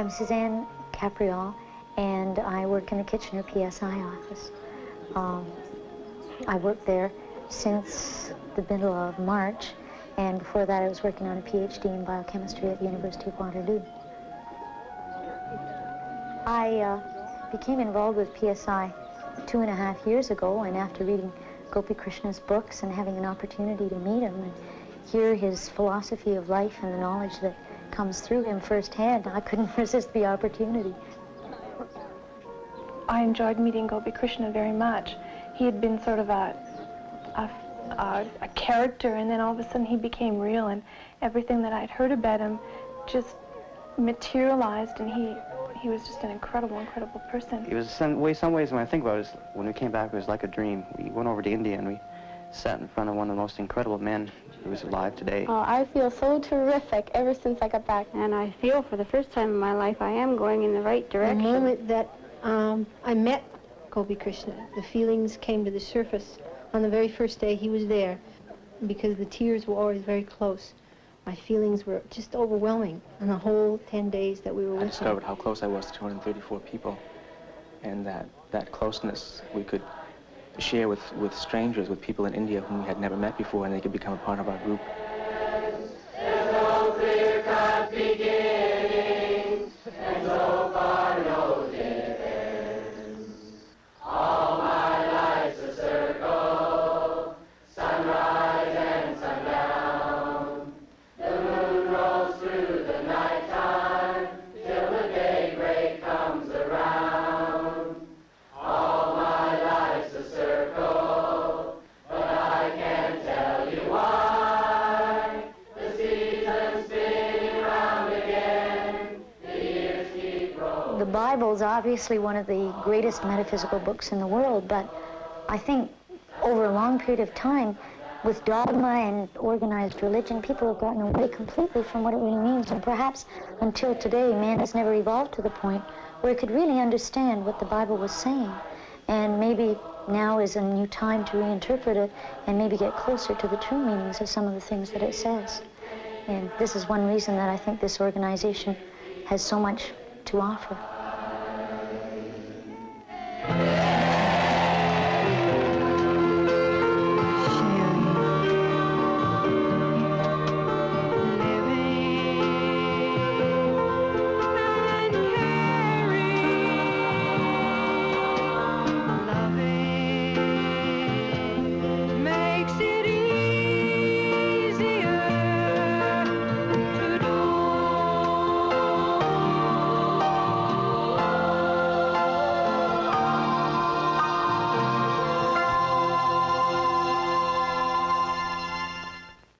I'm Suzanne Capriol, and I work in the Kitchener PSI office. I worked there since the middle of March, and before that I was working on a PhD in biochemistry at the University of Waterloo. I became involved with PSI 2.5 years ago, and after reading Gopi Krishna's books and having an opportunity to meet him and hear his philosophy of life and the knowledge that comes through him firsthand, I couldn't resist the opportunity. I enjoyed meeting Gopi Krishna very much. He had been sort of a character, and then all of a sudden he became real, and everything that I'd heard about him just materialized, and he was just an incredible, incredible person. It was some ways when I think about it, when we came back, it was like a dream. We went over to India and we sat in front of one of the most incredible men who is alive today. Oh, I feel so terrific ever since I got back. And I feel for the first time in my life I am going in the right direction. The moment that I met Gopi Krishna, the feelings came to the surface on the very first day he was there, because the tears were always very close. My feelings were just overwhelming in the whole 10 days that we were with him. I discovered how close I was to 234 people, and that closeness we could share with strangers, with people in India whom we had never met before, and they could become a part of our group. There's no clear-cut beginnings, and so far no dead ends. All my life's a circle, sunrise and sundown. The moon rolls through the nighttime till the daybreak comes around. The Bible is obviously one of the greatest metaphysical books in the world, but I think over a long period of time, with dogma and organized religion, people have gotten away completely from what it really means, and perhaps until today, man has never evolved to the point where he could really understand what the Bible was saying, and maybe now is a new time to reinterpret it and maybe get closer to the true meanings of some of the things that it says. And this is one reason that I think this organization has so much to offer.